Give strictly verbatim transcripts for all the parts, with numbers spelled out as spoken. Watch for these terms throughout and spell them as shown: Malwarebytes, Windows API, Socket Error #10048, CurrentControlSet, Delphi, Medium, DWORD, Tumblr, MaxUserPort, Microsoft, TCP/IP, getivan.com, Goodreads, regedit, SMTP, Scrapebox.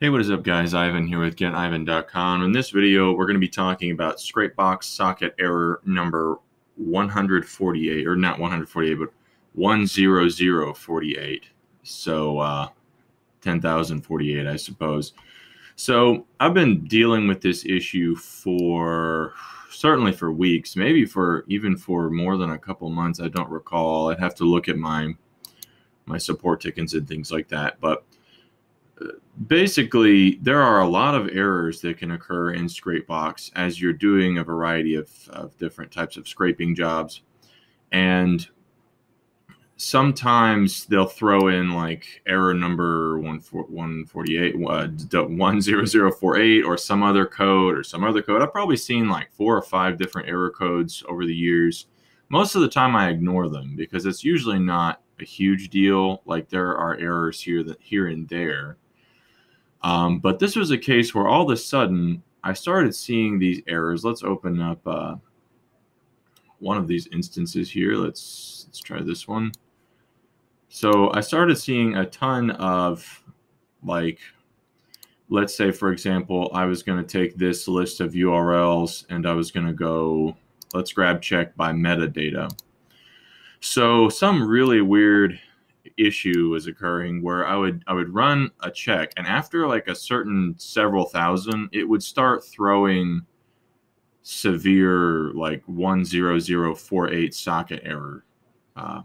Hey, what is up, guys? Ivan here with get ivan dot com. In this video, we're going to be talking about Scrapebox socket error number one hundred forty-eight, or not one hundred forty-eight, but one hundred forty-eight. So uh, ten thousand forty-eight, I suppose. So I've been dealing with this issue for certainly for weeks, maybe for even for more than a couple months. I don't recall. I'd have to look at my my support tickets and things like that, but basically, there are a lot of errors that can occur in Scrapebox as you're doing a variety of, of different types of scraping jobs. And sometimes they'll throw in like error number one forty-eight, one hundred forty-eight, or some other code or some other code. I've probably seen like four or five different error codes over the years. Most of the time I ignore them because it's usually not a huge deal. Like there are errors here that here and there. Um, but this was a case where all of a sudden I started seeing these errors. Let's open up uh, one of these instances here. Let's let's try this one. So I started seeing a ton of, like, let's say, for example, I was going to take this list of U R Ls and I was going to go, let's grab check by metadata. So some really weird issue was occurring where I would I would run a check, and after like a certain several thousand, it would start throwing severe like one hundred forty-eight socket error uh,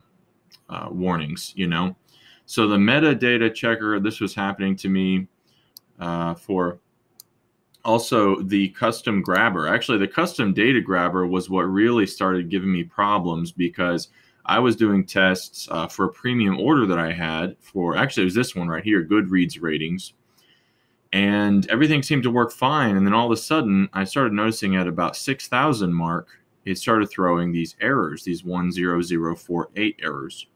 uh, warnings, you know. So the metadata checker, this was happening to me uh, for. Also, the custom grabber, actually the custom data grabber was what really started giving me problems, because I was doing tests uh, for a premium order that I had for, actually it was this one right here, Goodreads ratings. And everything seemed to work fine. And then all of a sudden, I started noticing at about six thousand mark, it started throwing these errors, these one hundred forty-eight errors.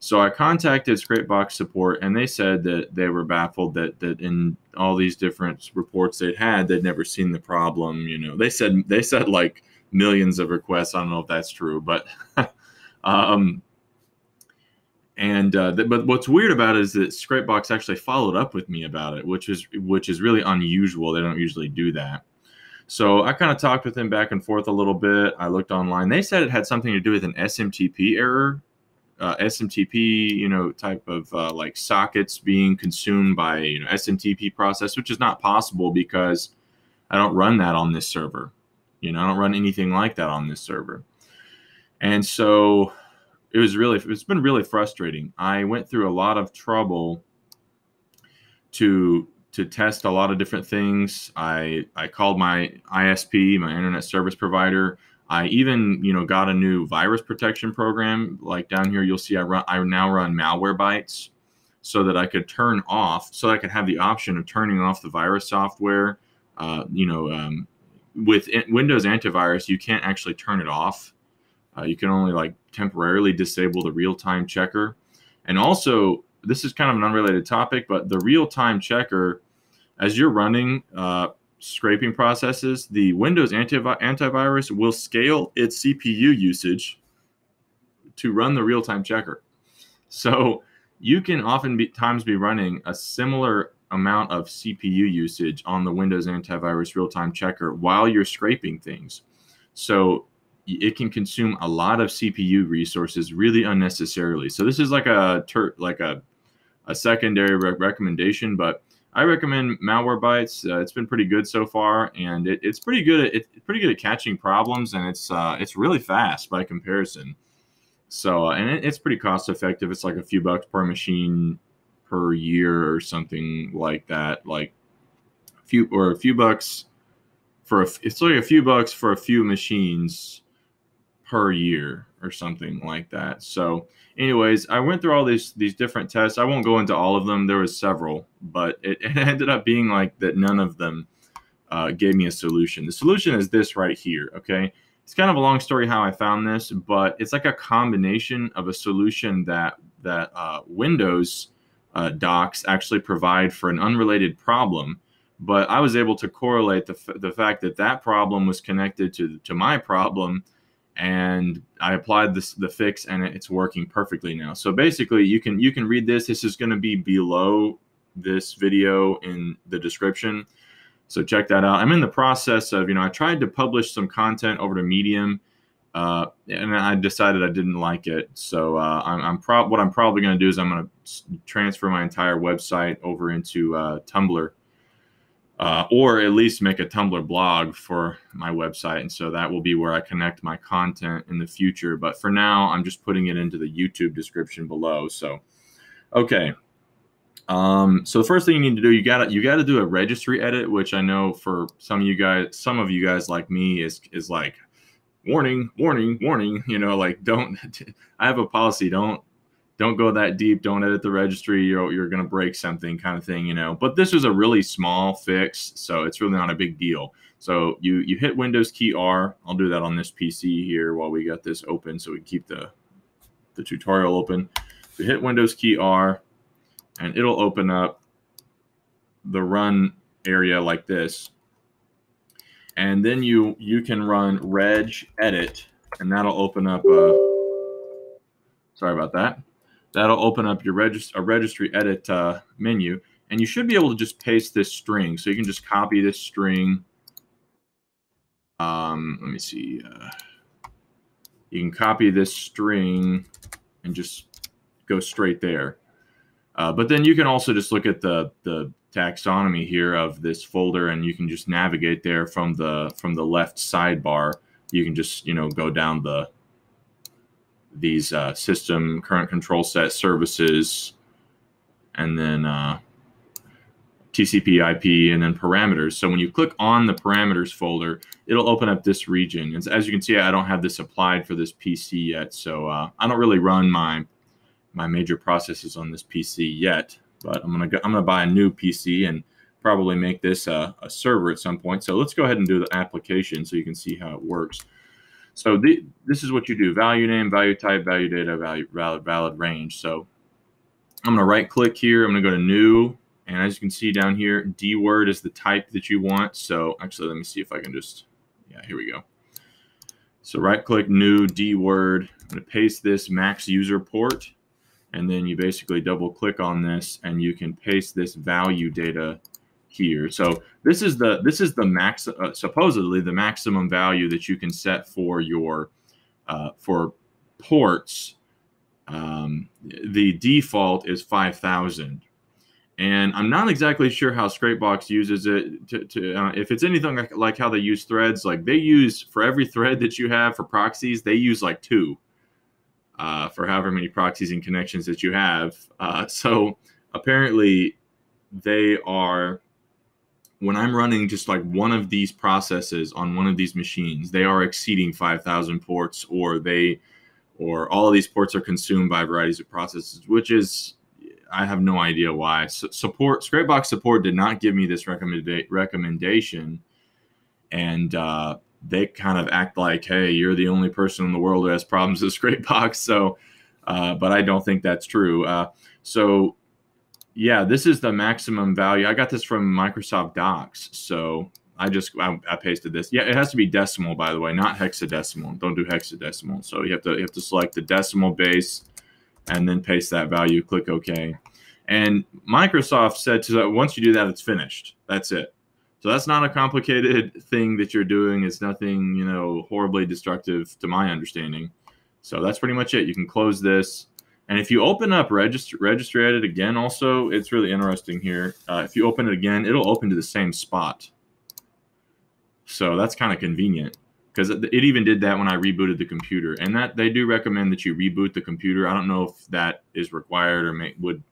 So I contacted Scrapebox support, and they said that they were baffled that that in all these different reports they'd had, they'd never seen the problem. You know, they said they said like millions of requests. I don't know if that's true, but um, and uh, th but what's weird about it is that Scrapebox actually followed up with me about it, which is which is really unusual. They don't usually do that. So I kind of talked with them back and forth a little bit. I looked online. They said it had something to do with an S M T P error. Uh, S M T P, you know, type of uh, like sockets being consumed by, you know, S M T P process, which is not possible because I don't run that on this server. You know, I don't run anything like that on this server. And so it was really, it's been really frustrating. I went through a lot of trouble to to test a lot of different things. I I called my I S P, my internet service provider. I even, you know, got a new virus protection program. Like down here, you'll see I run. I now run Malwarebytes, so that I could turn off, so that I could have the option of turning off the virus software. Uh, you know, um, with Windows antivirus, you can't actually turn it off. Uh, you can only like temporarily disable the real-time checker. And also, this is kind of an unrelated topic, but the real-time checker, as you're running Uh, scraping processes, the Windows antiv antivirus will scale its C P U usage to run the real-time checker. So you can often be, times be running a similar amount of C P U usage on the Windows antivirus real-time checker while you're scraping things. So it can consume a lot of C P U resources really unnecessarily. So this is like a ter like a, a secondary re recommendation, but I recommend Malwarebytes. Uh, it's been pretty good so far, and it, it's pretty good. At, it's pretty good at catching problems, and it's uh, it's really fast by comparison. So, uh, and it, it's pretty cost effective. It's like a few bucks per machine per year or something like that. Like a few or a few bucks for a, it's like a few bucks for a few machines per year or something like that. So anyways, I went through all these these different tests. I won't go into all of them. There was several, but it, it ended up being like that none of them uh, gave me a solution. The solution is this right here, okay? It's kind of a long story how I found this, but it's like a combination of a solution that, that uh, Windows uh, docs actually provide for an unrelated problem. But I was able to correlate the, the fact that that problem was connected to, to my problem, and I applied this the fix, and it's working perfectly now. So basically, you can you can read this. This is going to be below this video in the description. So check that out. I'm in the process of, you know, I tried to publish some content over to Medium, uh, and I decided I didn't like it. So uh, I'm, I'm prob what I'm probably going to do is I'm going to transfer my entire website over into uh, Tumblr, uh, or at least make a Tumblr blog for my website. And so that will be where I connect my content in the future. But for now, I'm just putting it into the YouTube description below. So, okay. Um, so the first thing you need to do, you gotta, you gotta do a registry edit, which I know for some of you guys, some of you guys like me is, is like warning, warning, warning, you know, like don't, I have a policy. Don't, don't go that deep. Don't edit the registry. You're, you're going to break something kind of thing, you know, but this was a really small fix. So it's really not a big deal. So you, you hit Windows key R. I'll do that on this P C here while we got this open, so we can keep the, the tutorial open. You hit Windows key R, and it'll open up the run area like this. And then you, you can run reg edit, and that'll open up a, sorry about that. That'll open up your regist- a registry edit uh, menu. And you should be able to just paste this string. So you can just copy this string. Um, let me see. Uh, you can copy this string and just go straight there. Uh, but then you can also just look at the, the taxonomy here of this folder, and you can just navigate there from the from the left sidebar. You can just, you know, go down the these uh, system, current control set, services, and then uh, T C P I P, and then parameters. So when you click on the parameters folder, it'll open up this region. And as you can see, I don't have this applied for this P C yet, so uh, I don't really run my my major processes on this P C yet, but I'm gonna go, I'm gonna buy a new P C and probably make this a, a server at some point. So let's go ahead and do the application so you can see how it works. So the, this is what you do: value name, value type, value data, value valid, valid range. So I'm gonna right click here. I'm gonna go to new, and as you can see down here, D word is the type that you want. So actually, let me see if I can just, yeah, here we go. So right click, new, D word. I'm gonna paste this MaxUserPort. And then you basically double click on this, and you can paste this value data here. So this is the this is the max uh, supposedly the maximum value that you can set for your uh, for ports. Um, the default is five thousand, and I'm not exactly sure how Scrapebox uses it. To, to uh, if it's anything like, like how they use threads, like they use for every thread that you have for proxies, they use like two. Uh, for however many proxies and connections that you have. Uh, so apparently they are, when I'm running just like one of these processes on one of these machines, they are exceeding five thousand ports, or they, or all of these ports are consumed by varieties of processes, which is, I have no idea why. So support, Scrapebox support did not give me this recommenda- recommendation. And, uh, they kind of act like, hey, you're the only person in the world who has problems with Scrapebox. So, uh, but I don't think that's true. Uh, so yeah, this is the maximum value. I got this from Microsoft Docs. So I just, I, I pasted this. Yeah, it has to be decimal, by the way, not hexadecimal. Don't do hexadecimal. So you have to, you have to select the decimal base and then paste that value, click OK. And Microsoft said to, once you do that, it's finished. That's it. So that's not a complicated thing that you're doing. It's nothing, you know, horribly destructive to my understanding. So that's pretty much it. You can close this. And if you open up registry, registry edit again, also, it's really interesting here. Uh, if you open it again, it'll open to the same spot. So that's kind of convenient, because it, it even did that when I rebooted the computer. And that they do recommend that you reboot the computer. I don't know if that is required or may, would,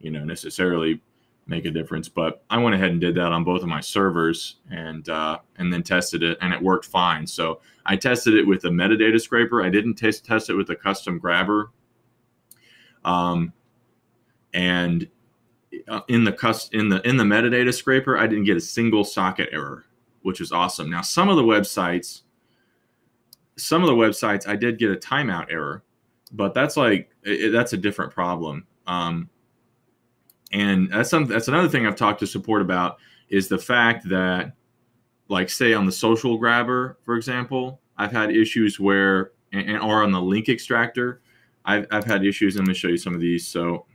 you know, necessarily make a difference, but I went ahead and did that on both of my servers, and uh, and then tested it, and it worked fine. So I tested it with a metadata scraper. I didn't test test it with a custom grabber. Um, and in the cust in the in the metadata scraper, I didn't get a single socket error, which is awesome. Now some of the websites, some of the websites, I did get a timeout error, but that's like it, that's a different problem. Um, And that's something, that's another thing I've talked to support about, is the fact that, like, say on the social grabber, for example, I've had issues where, and, and or on the link extractor, I've, I've had issues. Let me show you some of these. So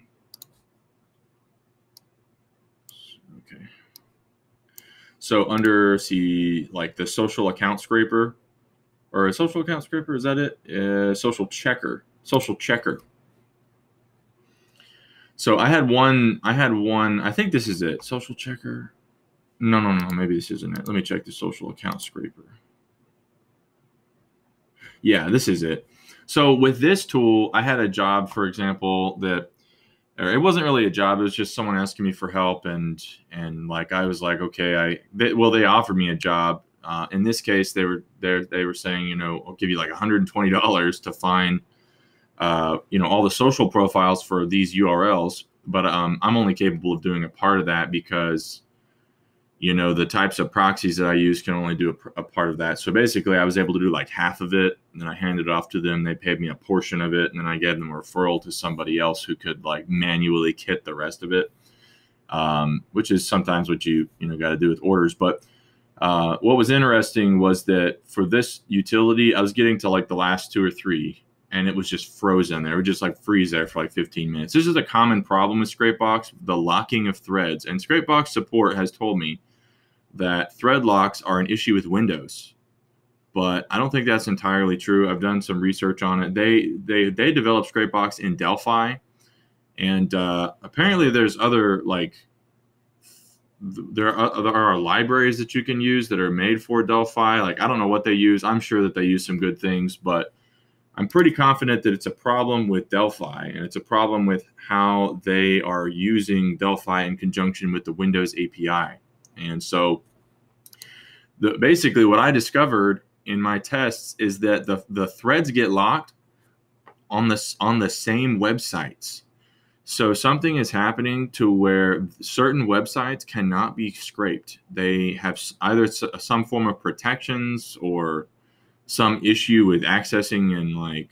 Okay. So under, see, like the social account scraper, or a social account scraper, is that it? Uh, social checker, social checker. So I had one, I had one, I think this is it, social checker. No, no, no, maybe this isn't it. Let me check the social account scraper. Yeah, this is it. So with this tool, I had a job, for example, that, or it wasn't really a job, it was just someone asking me for help. And, and like, I was like, okay, I, they, well, they offered me a job. Uh, in this case, they were there, they were saying, you know, I'll give you like one hundred twenty dollars to find, uh, you know, all the social profiles for these U R Ls. But um, I'm only capable of doing a part of that because, you know, the types of proxies that I use can only do a, a part of that. So basically I was able to do like half of it, and then I handed it off to them. They paid me a portion of it, and then I gave them a referral to somebody else who could like manually kit the rest of it, um, which is sometimes what you, you know, got to do with orders. But uh, what was interesting was that for this utility, I was getting to like the last two or three, and it was just frozen there. It would just like freeze there for like fifteen minutes. This is a common problem with Scrapebox, the locking of threads. And Scrapebox support has told me that thread locks are an issue with Windows, but I don't think that's entirely true. I've done some research on it. They they they developed Scrapebox in Delphi, and uh, apparently there's other like there are, there are libraries that you can use that are made for Delphi. Like I don't know what they use. I'm sure that they use some good things, but I'm pretty confident that it's a problem with Delphi, and it's a problem with how they are using Delphi in conjunction with the Windows A P I. And so the, basically what I discovered in my tests is that the, the threads get locked on the, on the same websites. So something is happening to where certain websites cannot be scraped. They have either some form of protections or some issue with accessing, and like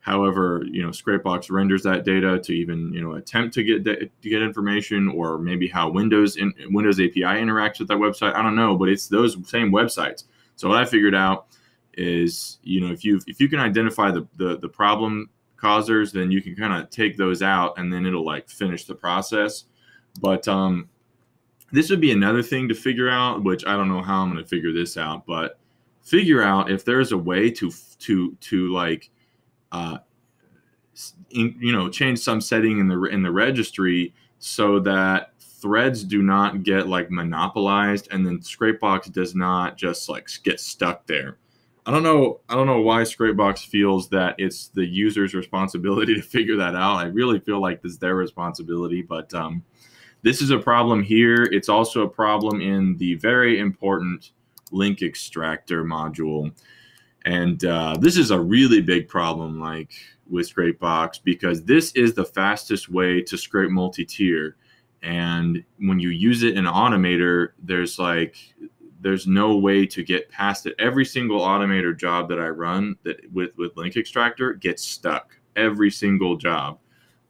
however, you know, Scrapebox renders that data to even, you know, attempt to get to get information, or maybe how Windows in, Windows A P I interacts with that website. I don't know, but it's those same websites. So what I figured out is, you know, if you if you can identify the the, the problem causers, then you can kind of take those out, and then it'll like finish the process. But um, this would be another thing to figure out, which I don't know how I'm going to figure this out, but figure out if there's a way to to to like Uh, in, you know, change some setting in the in the registry so that threads do not get like monopolized, and then Scrapebox does not just like get stuck there. I don't know. I don't know why Scrapebox feels that it's the user's responsibility to figure that out. I really feel like this is their responsibility, but um, this is a problem here. It's also a problem in the very important link extractor module. And uh, this is a really big problem like with Scrapebox, because this is the fastest way to scrape multi-tier. And when you use it in Automator, there's like, there's no way to get past it. Every single Automator job that I run that with, with Link Extractor gets stuck. Every single job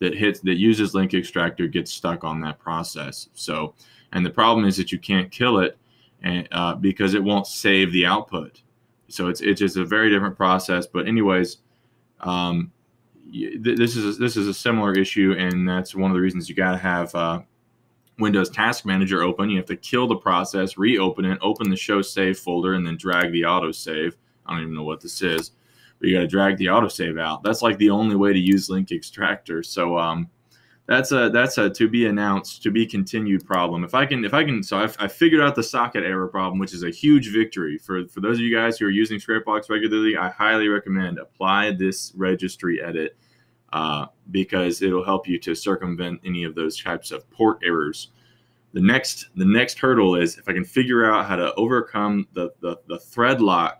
that hits that uses Link Extractor gets stuck on that process. So, and the problem is that you can't kill it, and, uh, because it won't save the output. So it's it's just a very different process. But anyways, um, th this is a, this is a similar issue, and that's one of the reasons you got to have uh, Windows Task Manager open. You have to kill the process, reopen it, open the Show Save folder, and then drag the autosave. I don't even know what this is, but you got to drag the autosave out. That's like the only way to use Link Extractor. So um, that's a that's a to be announced, to be continued problem. If I can, if I can, so I've, I figured out the socket error problem, which is a huge victory for for those of you guys who are using Scrapebox regularly. I highly recommend apply this registry edit uh, because it'll help you to circumvent any of those types of port errors. The next the next hurdle is if I can figure out how to overcome the the, the thread lock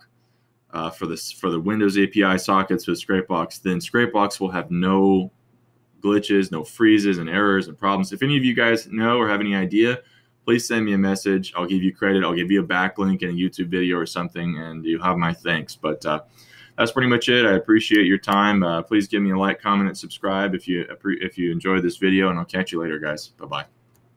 uh, for this for the Windows A P I sockets with Scrapebox, then Scrapebox will have no glitches, no freezes and errors and problems. If any of you guys know or have any idea, please send me a message. I'll give you credit. I'll give you a backlink and a YouTube video or something, and you have my thanks. But uh, that's pretty much it. I appreciate your time. Uh, please give me a like, comment, and subscribe if you if you enjoyed this video, and I'll catch you later, guys. Bye-bye.